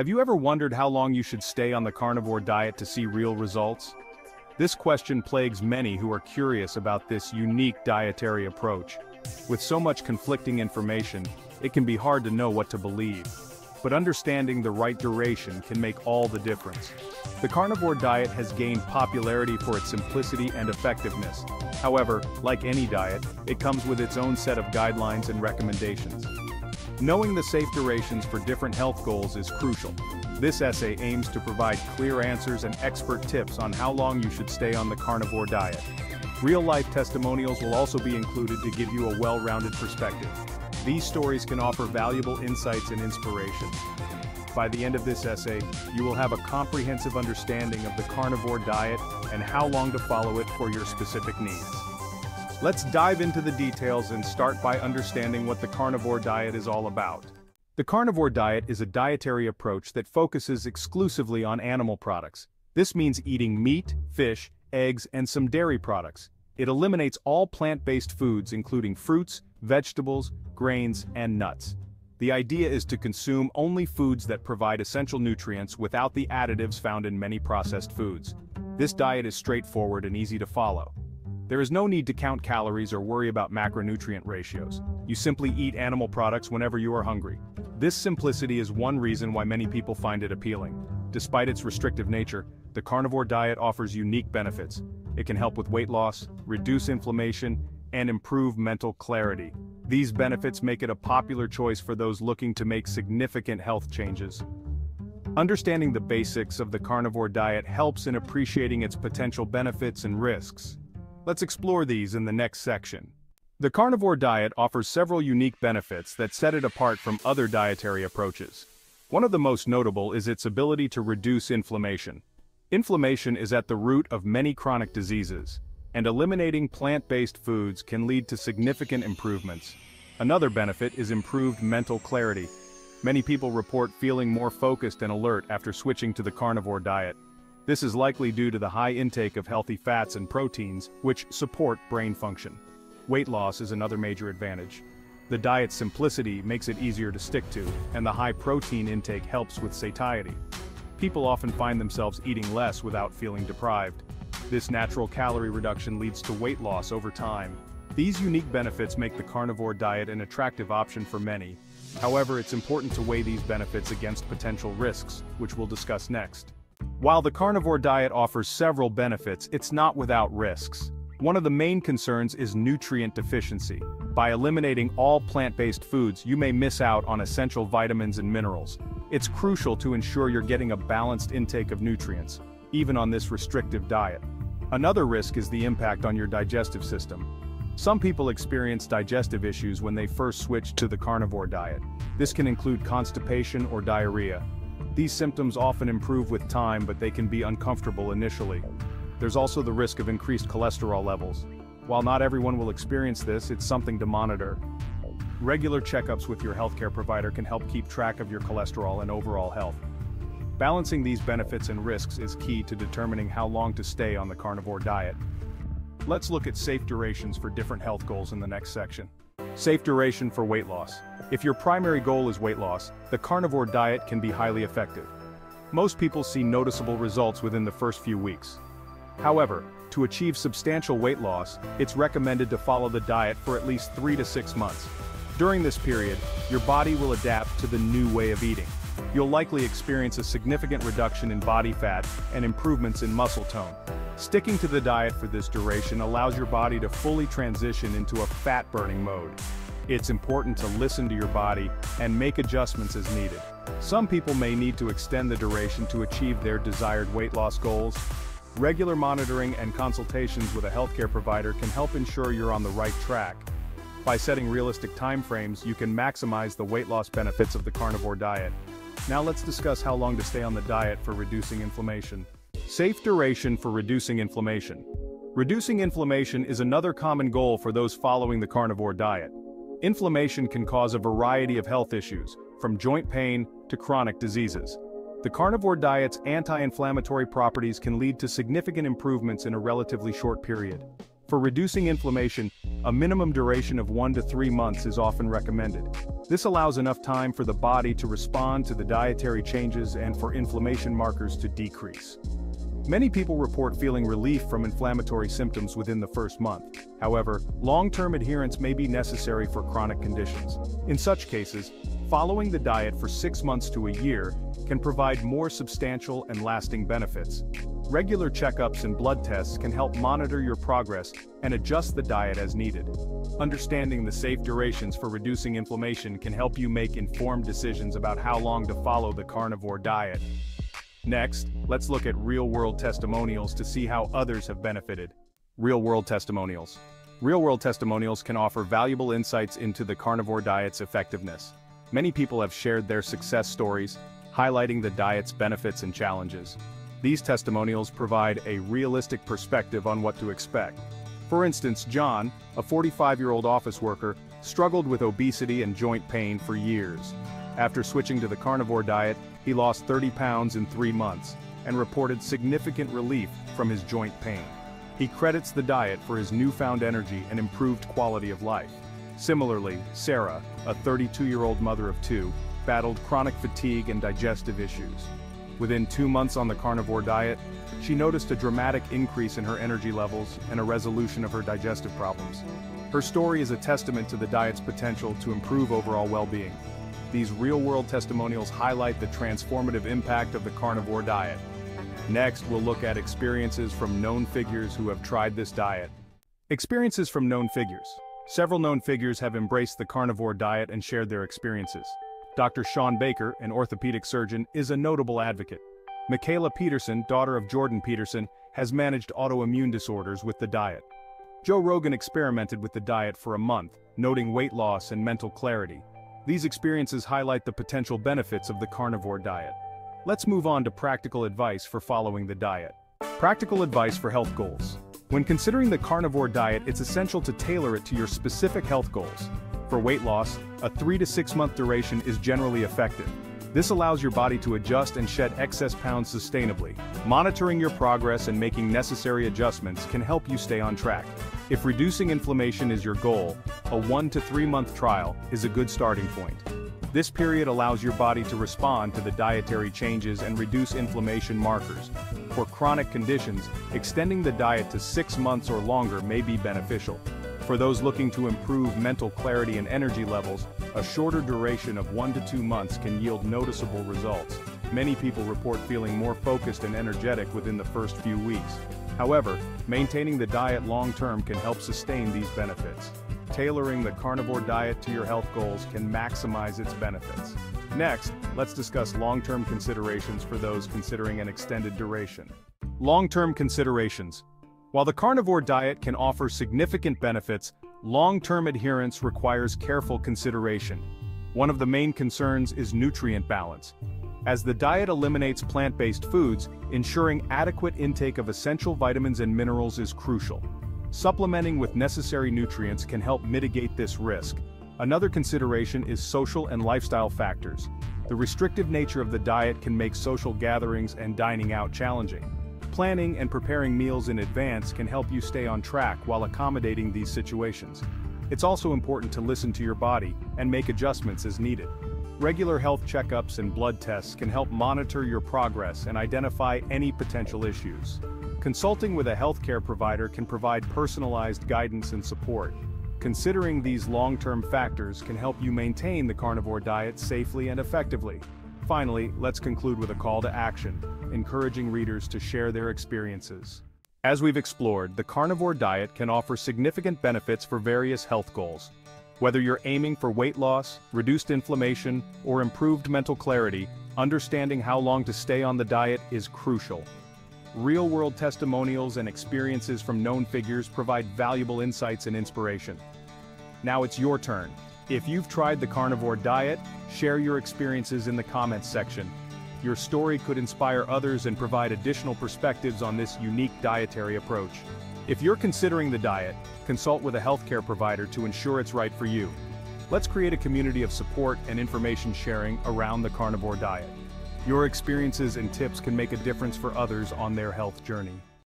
Have you ever wondered how long you should stay on the carnivore diet to see real results? This question plagues many who are curious about this unique dietary approach. With so much conflicting information, it can be hard to know what to believe. But understanding the right duration can make all the difference. The carnivore diet has gained popularity for its simplicity and effectiveness. However, like any diet, it comes with its own set of guidelines and recommendations. Knowing the safe durations for different health goals is crucial. This essay aims to provide clear answers and expert tips on how long you should stay on the carnivore diet. Real-life testimonials will also be included to give you a well-rounded perspective. These stories can offer valuable insights and inspiration. By the end of this essay, you will have a comprehensive understanding of the carnivore diet and how long to follow it for your specific needs. Let's dive into the details and start by understanding what the carnivore diet is all about. The carnivore diet is a dietary approach that focuses exclusively on animal products. This means eating meat, fish, eggs, and some dairy products. It eliminates all plant-based foods, including fruits, vegetables, grains, and nuts. The idea is to consume only foods that provide essential nutrients without the additives found in many processed foods. This diet is straightforward and easy to follow. There is no need to count calories or worry about macronutrient ratios. You simply eat animal products whenever you are hungry. This simplicity is one reason why many people find it appealing. Despite its restrictive nature, the carnivore diet offers unique benefits. It can help with weight loss, reduce inflammation, and improve mental clarity. These benefits make it a popular choice for those looking to make significant health changes. Understanding the basics of the carnivore diet helps in appreciating its potential benefits and risks. Let's explore these in the next section. The carnivore diet offers several unique benefits that set it apart from other dietary approaches. One of the most notable is its ability to reduce inflammation. Inflammation is at the root of many chronic diseases, and eliminating plant-based foods can lead to significant improvements. Another benefit is improved mental clarity. Many people report feeling more focused and alert after switching to the carnivore diet. This is likely due to the high intake of healthy fats and proteins, which support brain function. Weight loss is another major advantage. The diet's simplicity makes it easier to stick to, and the high protein intake helps with satiety. People often find themselves eating less without feeling deprived. This natural calorie reduction leads to weight loss over time. These unique benefits make the carnivore diet an attractive option for many. However, it's important to weigh these benefits against potential risks, which we'll discuss next. While the carnivore diet offers several benefits, it's not without risks. One of the main concerns is nutrient deficiency. By eliminating all plant-based foods, you may miss out on essential vitamins and minerals. It's crucial to ensure you're getting a balanced intake of nutrients, even on this restrictive diet. Another risk is the impact on your digestive system. Some people experience digestive issues when they first switch to the carnivore diet. This can include constipation or diarrhea. These symptoms often improve with time, but they can be uncomfortable initially. There's also the risk of increased cholesterol levels. While not everyone will experience this, it's something to monitor. Regular checkups with your healthcare provider can help keep track of your cholesterol and overall health. Balancing these benefits and risks is key to determining how long to stay on the carnivore diet. Let's look at safe durations for different health goals in the next section. Safe duration for weight loss. If your primary goal is weight loss, the carnivore diet can be highly effective. Most people see noticeable results within the first few weeks. However, to achieve substantial weight loss, it's recommended to follow the diet for at least 3 to 6 months. During this period, your body will adapt to the new way of eating. You'll likely experience a significant reduction in body fat and improvements in muscle tone. Sticking to the diet for this duration allows your body to fully transition into a fat-burning mode. It's important to listen to your body and make adjustments as needed. Some people may need to extend the duration to achieve their desired weight loss goals. Regular monitoring and consultations with a healthcare provider can help ensure you're on the right track. By setting realistic timeframes, you can maximize the weight loss benefits of the carnivore diet. Now let's discuss how long to stay on the diet for reducing inflammation. Safe duration for reducing inflammation. Reducing inflammation is another common goal for those following the carnivore diet. Inflammation can cause a variety of health issues, from joint pain to chronic diseases. The carnivore diet's anti-inflammatory properties can lead to significant improvements in a relatively short period. For reducing inflammation, a minimum duration of 1 to 3 months is often recommended. This allows enough time for the body to respond to the dietary changes and for inflammation markers to decrease. Many people report feeling relief from inflammatory symptoms within the first month. However, long-term adherence may be necessary for chronic conditions. In such cases, following the diet for 6 months to a year can provide more substantial and lasting benefits. Regular checkups and blood tests can help monitor your progress and adjust the diet as needed. Understanding the safe durations for reducing inflammation can help you make informed decisions about how long to follow the carnivore diet. Next, let's look at real-world testimonials to see how others have benefited. Real-world testimonials. Real-world testimonials can offer valuable insights into the carnivore diet's effectiveness. Many people have shared their success stories, highlighting the diet's benefits and challenges. These testimonials provide a realistic perspective on what to expect. For instance, John, a 45-year-old office worker, struggled with obesity and joint pain for years. After switching to the carnivore diet, he lost 30 pounds in 3 months and reported significant relief from his joint pain. He credits the diet for his newfound energy and improved quality of life. Similarly, Sarah, a 32-year-old mother of two, battled chronic fatigue and digestive issues. Within 2 months on the carnivore diet, she noticed a dramatic increase in her energy levels and a resolution of her digestive problems. Her story is a testament to the diet's potential to improve overall well-being. These real-world testimonials highlight the transformative impact of the carnivore diet. Next, we'll look at experiences from known figures who have tried this diet. Experiences from known figures. Several known figures have embraced the carnivore diet and shared their experiences. Dr. Sean Baker, an orthopedic surgeon, is a notable advocate. Michaela Peterson, daughter of Jordan Peterson, has managed autoimmune disorders with the diet. Joe Rogan experimented with the diet for a month, noting weight loss and mental clarity. These experiences highlight the potential benefits of the carnivore diet. Let's move on to practical advice for following the diet. Practical advice for health goals. When considering the carnivore diet, it's essential to tailor it to your specific health goals. For weight loss, a 3 to 6 month duration is generally effective. This allows your body to adjust and shed excess pounds sustainably. Monitoring your progress and making necessary adjustments can help you stay on track. If reducing inflammation is your goal, a 1 to 3 month trial is a good starting point. This period allows your body to respond to the dietary changes and reduce inflammation markers. For chronic conditions, extending the diet to 6 months or longer may be beneficial. For those looking to improve mental clarity and energy levels, a shorter duration of 1 to 2 months can yield noticeable results. Many people report feeling more focused and energetic within the first few weeks. However, maintaining the diet long-term can help sustain these benefits. Tailoring the carnivore diet to your health goals can maximize its benefits. Next, let's discuss long-term considerations for those considering an extended duration. Long-term considerations. While the carnivore diet can offer significant benefits, long-term adherence requires careful consideration. One of the main concerns is nutrient balance. As the diet eliminates plant-based foods, ensuring adequate intake of essential vitamins and minerals is crucial. Supplementing with necessary nutrients can help mitigate this risk. Another consideration is social and lifestyle factors. The restrictive nature of the diet can make social gatherings and dining out challenging. Planning and preparing meals in advance can help you stay on track while accommodating these situations. It's also important to listen to your body and make adjustments as needed. Regular health checkups and blood tests can help monitor your progress and identify any potential issues. Consulting with a healthcare provider can provide personalized guidance and support. Considering these long-term factors can help you maintain the carnivore diet safely and effectively. Finally, let's conclude with a call to action, encouraging readers to share their experiences. As we've explored, the carnivore diet can offer significant benefits for various health goals. Whether you're aiming for weight loss, reduced inflammation, or improved mental clarity, understanding how long to stay on the diet is crucial. Real-world testimonials and experiences from known figures provide valuable insights and inspiration. Now it's your turn. If you've tried the carnivore diet, share your experiences in the comments section. Your story could inspire others and provide additional perspectives on this unique dietary approach. If you're considering the diet, consult with a healthcare provider to ensure it's right for you. Let's create a community of support and information sharing around the carnivore diet. Your experiences and tips can make a difference for others on their health journey.